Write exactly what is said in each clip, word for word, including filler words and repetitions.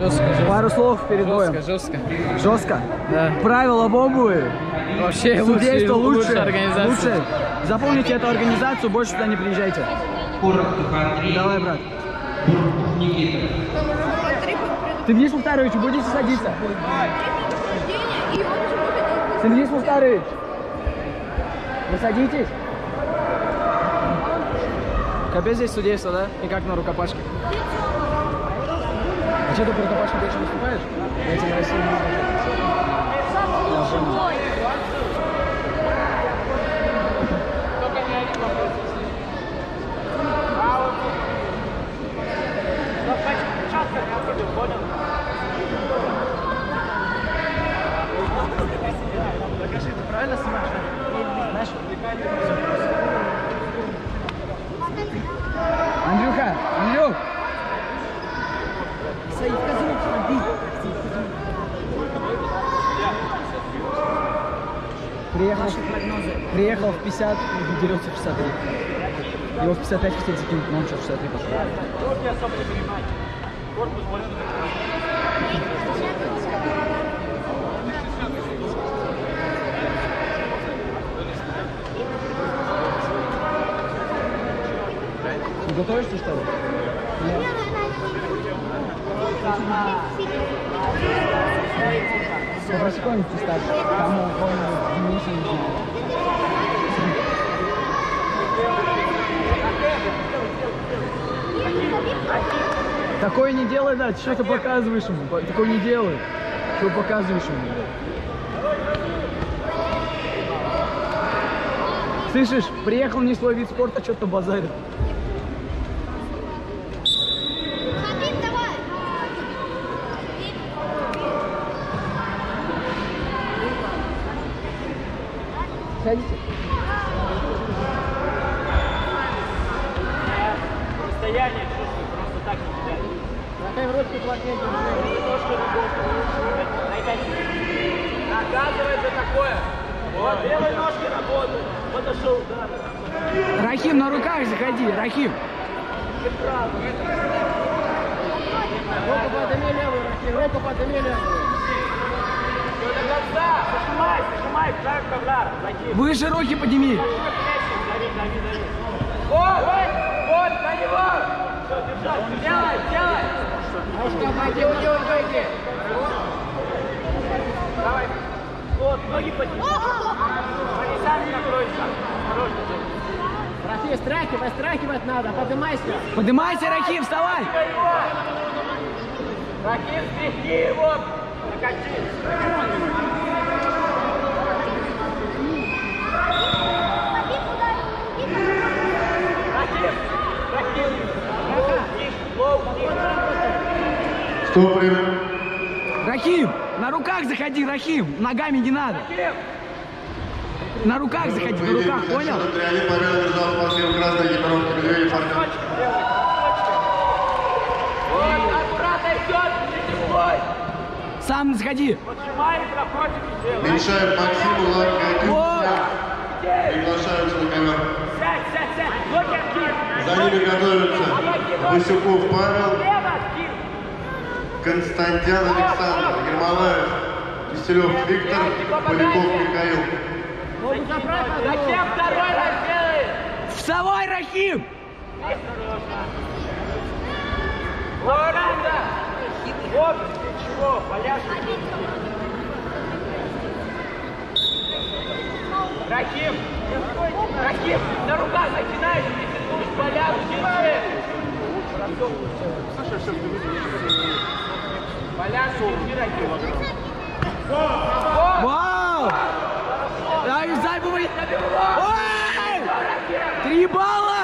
Жестко, жестко. Пару слов перед боем. Жестко, жестко. Жестко? Да. Правила в обуви. Вообще лучше, лучше, лучше организация. Лучше. Запомните эту организацию, больше туда не приезжайте. Давай, брат. Ты вниз, Мухтарович, будете садиться. Ты вниз, Мухтарович. Вы садитесь. Капец здесь судейство, да? И как на рукопашках. А что ты по рукопашкам больше выступаешь? Я тебе Россию не знаю. Докажи, ты правильно снимаешь? Знаешь, Андрюха, Андрюх! Приехал, приехал в пятьдесят и дерется в шестьдесят три. Его в пятьдесят пять хотели закинуть, но он сейчас в шестьдесят три пошел. Ты готовишься, что ли? Нет. Попроси кого-нибудь встать. Кому кого-нибудь не знаю. Такое не делай, да, что ты показываешь ему? Такое не делай. Что показываешь ему? Слышишь, приехал не свой вид спорта, что-то базарит. Садитесь. Расстояние чувствую, просто так не взяли. На камерочке плотнее держи. То, что не было. Оказывается такое. Вот, левой ножки работают. Подошел удар. Рахим, на руках заходи, Рахим. Руку подними левую, Рахим. Руку подними левую. Зажимай, зажимай, второй ковдар. Выше руки подними. Вот, вот, на него. Все, держать, делай, делай. Можно пойти, у него выйти. Давай. Вот, ноги подними. Они сами накроются. Хорошо, Рафи, страхивай, страхивать надо, поднимайся. Поднимайся, Рахим, вставай. Рахим, встряхни его. Что время? Рахим, на руках заходи, Рахим, ногами не надо. Рахим. На руках заходи, на руках, понял? Сам заходи. Мешаем Максиму Ларкину. Приглашаем на камеру. Сядь, сядь, сядь. За ними готовится Васюков Павел, Константин Александров, Гермалаев, Киселев Виктор, Поляков Михаил. Зачем второй раз делаешь? Вставай, Рахим! Лавранда! Вот ничего, поляшек. Рахим! Рахим, на руках начинаешь, если ты будешь поляшек. Слушай, все, ты выйдешь. Вау! Айзай бывает! Ой! Три балла!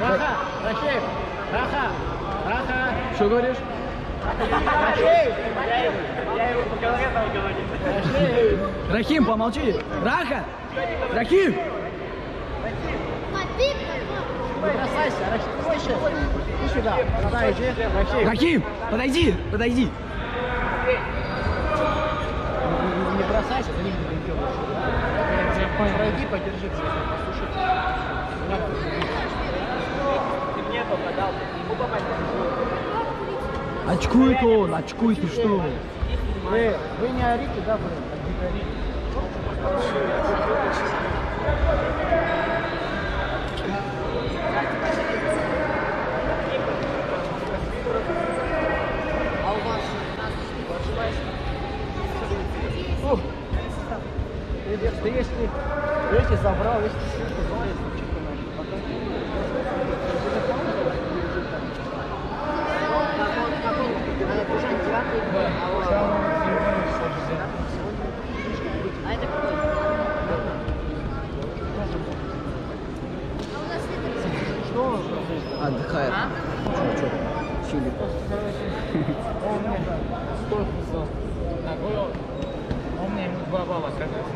Раха! Рахим! Раха! Раха! Что говоришь? Я его по голове там говорю. Рахим, помолчи! Раха! Рахим! Рахим, подойди, подойди. Не бросайся, за ним не идешь. Пройди, подержи. Очкует он, очкует, ты что? Вы, вы не орите, да, вы? А у вас у нас ты если эти забрал, если что-то залез. А это какой? Что? Отдыхает. Чили. Он мне два балла оказался.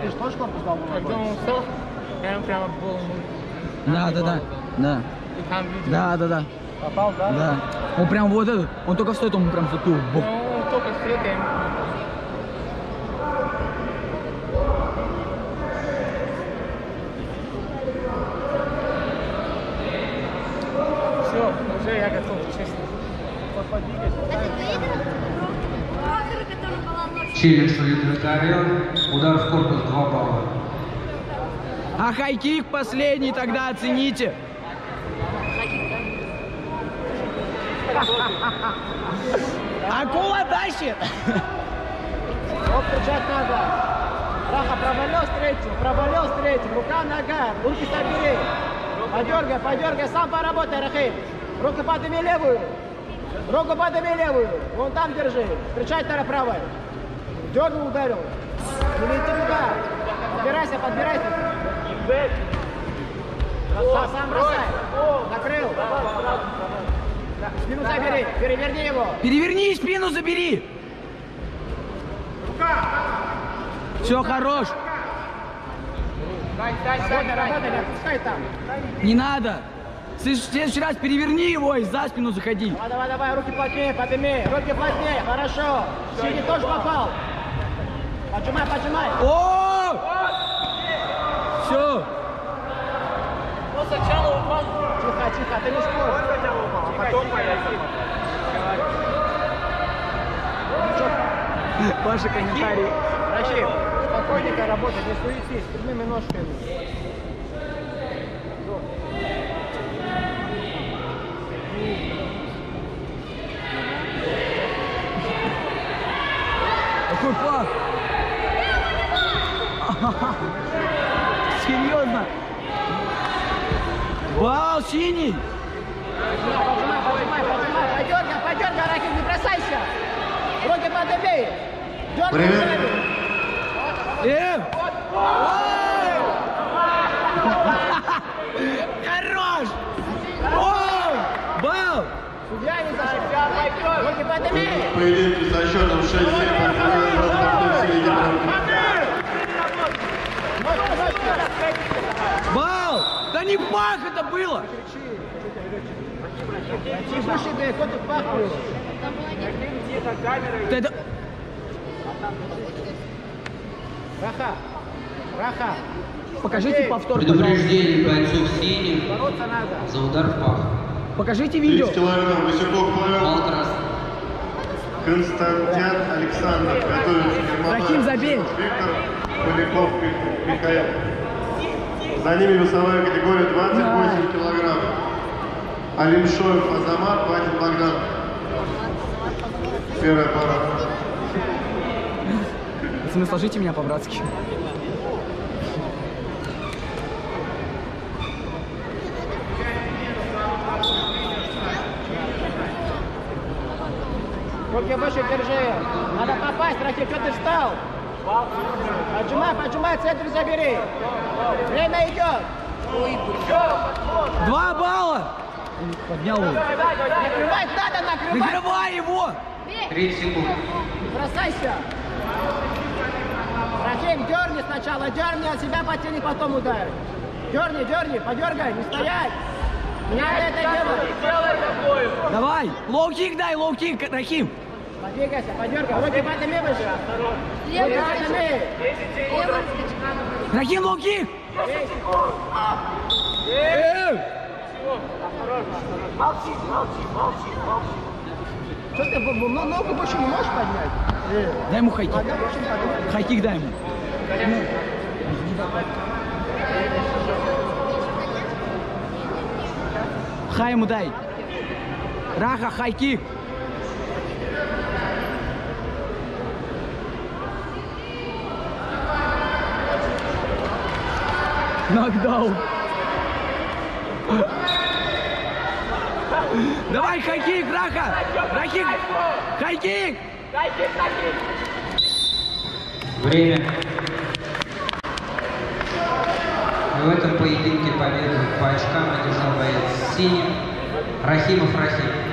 Ты же тоже корпус дал? Когда он устал, я ему прямо был. Да, да, да. Да. Да, да, да. Попал, да? Да. Он прям вот этот, он только встает, он прям затыл. Ну, он только встает, я ему... Все, уже я готов, честно. Чили, что витратарел, удар в корпус, два балла. А хайкик последний тогда оцените. Акула тащит! Вот кричать надо. Раха, провалил с третьего, провалил с третьего. Рука, нога, руки собери. Подергай, подергай, сам поработай, Рахим. Руку подними левую. Руку подними левую. Вон там держи. Встречать надо правой. Дергнул, ударил. Не лети туда. Подбирайся, подбирайся. Сам, сам бросай. Накрыл. Спину забери, переверни его. Переверни, спину забери. Рука. Все, хорош. Дай, дай, дай, дай, дай, дай, пускай там. Не надо. В следующий раз переверни его и за спину заходи. Давай, давай, давай, руки плотнее, подними. Руки плотнее, хорошо. Синий тоже попал. Поджимай, поджимай. О! Все. Ну сначала упал. Тихо, тихо, ты не спорь. Ваши комментарии. Рахим, спокойненько работай, не суетись, прямыми ножками. Какой флаг? Серьезно? Вау, синий! Поджимай, поджимай, поджимай, подергай, подергай, Рахим, не бросайся! Руки подбей! Дергай руками! Э! Хорош! Ой! Бал! Судья не зашел! Руки подбей! Поединки со счетом шесть семь Бал! Да не пах это было! Слушай, да, кто ты пахнул? Где это? Раха! Раха! Покажите повтор. Предупреждение бойцов синих за удар в пах. Покажите видео. тридцать килограмм, Васюков плавал. Константин Александров готовится к Гермалаеву. Рахим, забей. Виктор, Поляков, Михаил. За ними весовая категория двадцать восемь килограмм. Алиншоев, Азамат, Батин, Богдан. Первая пара. Пацаны, сложите меня по-братски. Руки выше держи. Надо попасть, Рахим, что ты встал? Поджимай, поджимай, центр забери. Время идет. Два балла. Поднял его. Накрывать надо, накрывать. Накрывай его. тридцать секунд. Бросайся. Рахим, дерни сначала, дерни, от себя потяни, потом ударь. Дерни, дерни, подергай, не стоять. Не надо это делать. Давай, лоу-кик дай, лоу-кик, Рахим. Подвигайся, подергай, руки подними выше. Руки подними. Рахим, лоу-кик. Эй! Осторожно, осторожно. Молчи, молчи, молчи, молчи. Что ты, ногу больше не можешь поднять? Дай ему хайкик. Хайкик дай ему. Хай ему дай. Раха, хайкик. Нокдаун. Давай, хайкик, Раха! Рахим! Хайкик! Хайкик, хайкик! Время. В этом поединке победу по очкам одержал боец синий Рахимов Рахим.